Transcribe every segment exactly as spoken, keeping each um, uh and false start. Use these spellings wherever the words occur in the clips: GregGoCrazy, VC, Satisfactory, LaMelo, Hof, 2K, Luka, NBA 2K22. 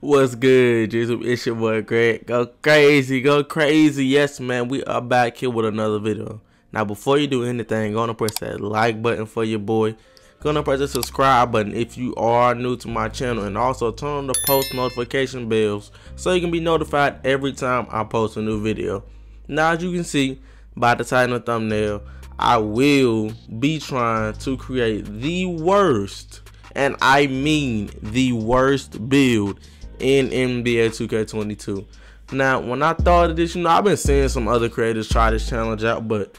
What's good, YouTube? It's your boy Greg. Go crazy, go crazy. Yes, man, we are back here with another video. Now, before you do anything, gonna press that like button for your boy. Gonna press the subscribe button if you are new to my channel, and also turn on the post notification bells so you can be notified every time I post a new video. Now, as you can see by the title and thumbnail, I will be trying to create the worst, and I mean the worst build in N B A two K twenty-two. Now, when I thought of this, you know, I've been seeing some other creators try this challenge out, but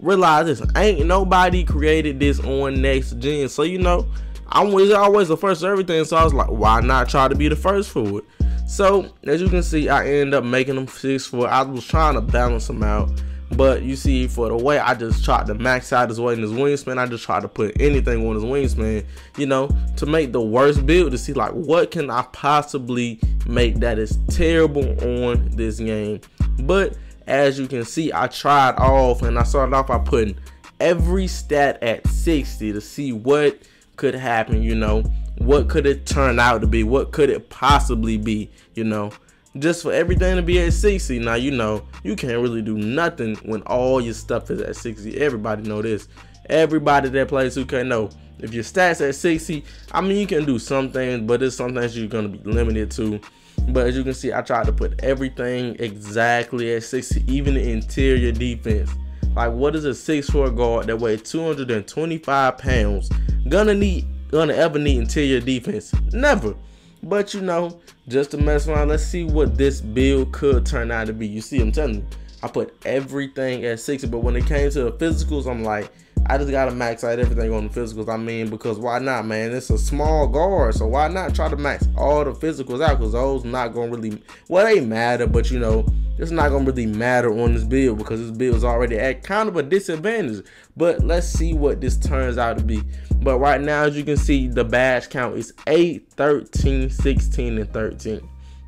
realize this, ain't nobody created this on next gen. So, you know, I'm always the first of everything, so I was like, why not try to be the first for it? So, as you can see, I ended up making them six foot. I was trying to balance them out, but you see, for the way I just tried to max out his weight and his wingspan, I just tried to put anything on his wingspan, you know, to make the worst build, to see like what can I possibly make that is terrible on this game. But as you can see, I tried off, and I started off by putting every stat at sixty to see what could happen, you know, what could it turn out to be, what could it possibly be, you know, just for everything to be at sixty. Now, you know, you can't really do nothing when all your stuff is at sixty. Everybody know this. Everybody that plays two K know, if your stats at sixty, I mean, you can do some things, but there's some things you're gonna be limited to. But as you can see, I tried to put everything exactly at sixty, even the interior defense. Like, what is a six foot guard that weighs two hundred twenty-five pounds gonna need gonna ever need interior defense? Never. But, you know, just to mess around, let's see what this build could turn out to be. You see, I'm telling you, I put everything at sixty, but when it came to the physicals, I'm like, I just gotta max out everything on the physicals. I mean, because why not, man? It's a small guard, so why not try to max all the physicals out? Because those not gonna really, well, they matter, but, you know, it's not gonna really matter on this build, because this build is already at kind of a disadvantage. But let's see what this turns out to be. But right now, as you can see, the badge count is eight, thirteen, sixteen, and thirteen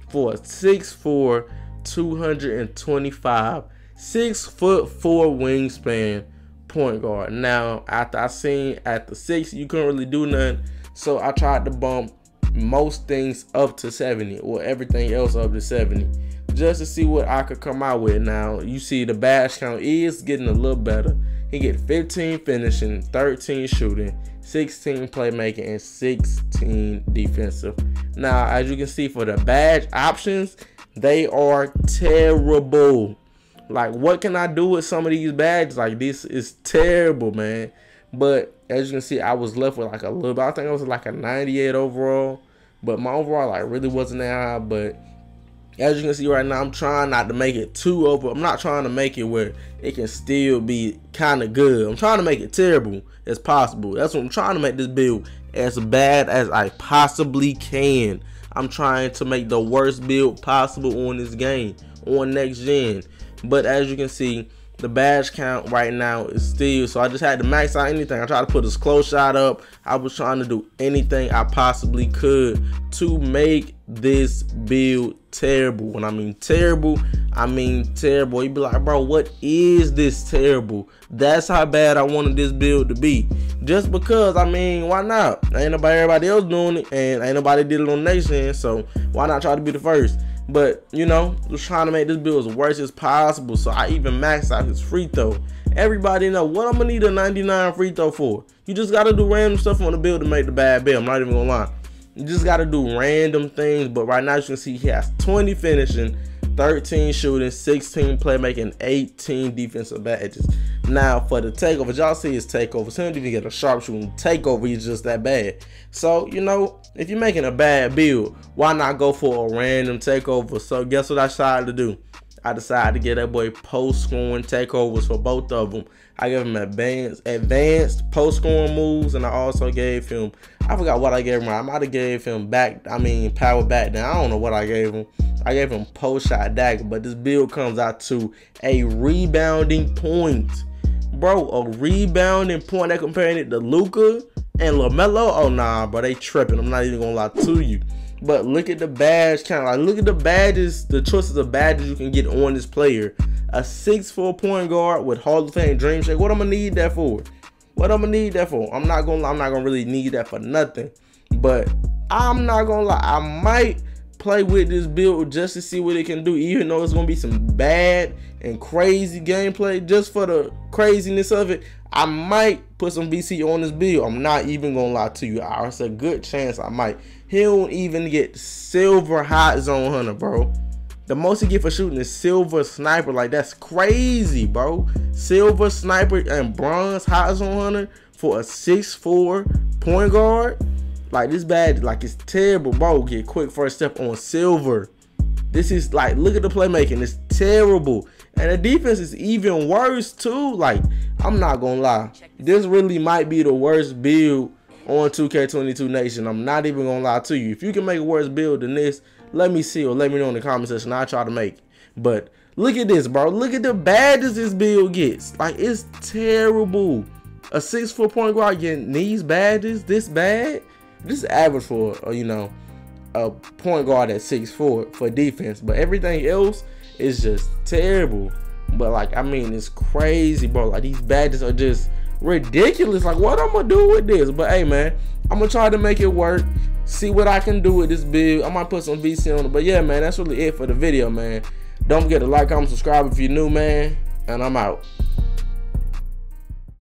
for a six foot four, two hundred twenty-five, six foot four wingspan point guard. Now, after I seen at the six, you couldn't really do nothing, so I tried to bump most things up to seventy, or everything else up to seventy, just to see what I could come out with. Now, you see the badge count is getting a little better. He get fifteen finishing, thirteen shooting, sixteen playmaking, and sixteen defensive. Now, as you can see, for the badge options, they are terrible. Like, what can I do with some of these badges? Like, this is terrible, man. But as you can see, I was left with like a little bit. I think I was like a ninety-eight overall, but my overall like really wasn't that high. But as you can see right now, I'm trying not to make it too over. I'm not trying to make it where it can still be kind of good. I'm trying to make it terrible as possible. That's what I'm trying to make this build as bad as I possibly can. I'm trying to make the worst build possible on this game, on next gen. But as you can see, the badge count right now is still, so I just had to max out anything. I tried to put this close shot up. I was trying to do anything I possibly could to make this build terrible. When I mean terrible, I mean terrible. You'd be like, bro, what is this terrible? That's how bad I wanted this build to be. Just because, I mean, why not? Ain't nobody, everybody else doing it, and ain't nobody did it on nation, so why not try to be the first? But, you know, was trying to make this build as worse as possible, so I even maxed out his free throw. Everybody know what I'm gonna need a ninety-nine free throw for. You just gotta do random stuff on the build to make the bad build. I'm not even gonna lie. You just gotta do random things. But right now, as you can see, he has twenty finishing, thirteen shooting, sixteen playmaking, eighteen defensive badges. Now, for the takeovers, y'all see his takeovers. He don't even get a sharpshooting takeover. He's just that bad. So, you know, if you're making a bad build, why not go for a random takeover? So, guess what I decided to do? I decided to get that boy post-scoring takeovers for both of them. I gave him advanced, advanced post-scoring moves, and I also gave him, I forgot what I gave him. I might have gave him back, I mean, power back down. I don't know what I gave him. I gave him post-shot dagger, but this build comes out to a rebounding point. Bro, a rebounding point. They're comparing it to Luka And LaMelo, oh nah, bro, they tripping. I'm not even gonna lie to you. But look at the badge count. Like, look at the badges, the choices of badges you can get on this player. A six foot point guard with Hall of Fame dream shake. What I'm gonna need that for? What I'm gonna need that for? I'm not gonna. I'm not gonna really need that for nothing. But I'm not gonna lie, I might play with this build just to see what it can do, even though it's gonna be some bad and crazy gameplay. Just for the craziness of it, I might put some V C on this build. I'm not even gonna lie to you. It's a good chance I might. He don't even get silver hot zone hunter, bro. The most he get for shooting is silver sniper. Like, that's crazy, bro. Silver sniper and bronze hot zone hunter for a six foot point guard. Like, this bad, like, it's terrible, bro. Get quick first step on silver. This is, like, look at the playmaking. It's terrible. And the defense is even worse, too. Like, I'm not going to lie. This really might be the worst build on two K twenty-two Nation. I'm not even going to lie to you. If you can make a worse build than this, let me see, or let me know in the comment section. I'll try to make it. But look at this, bro. Look at the badges this build gets. Like, it's terrible. A six foot point guard getting these badges this bad? This is average for, you know, a point guard at six foot for defense. But everything else is just terrible. But, like, I mean, it's crazy, bro. Like, these badges are just ridiculous. Like, what I'm going to do with this? But, hey, man, I'm going to try to make it work. See what I can do with this build. I might put some V C on it. But, yeah, man, that's really it for the video, man. Don't forget to like, comment, subscribe if you're new, man. And I'm out.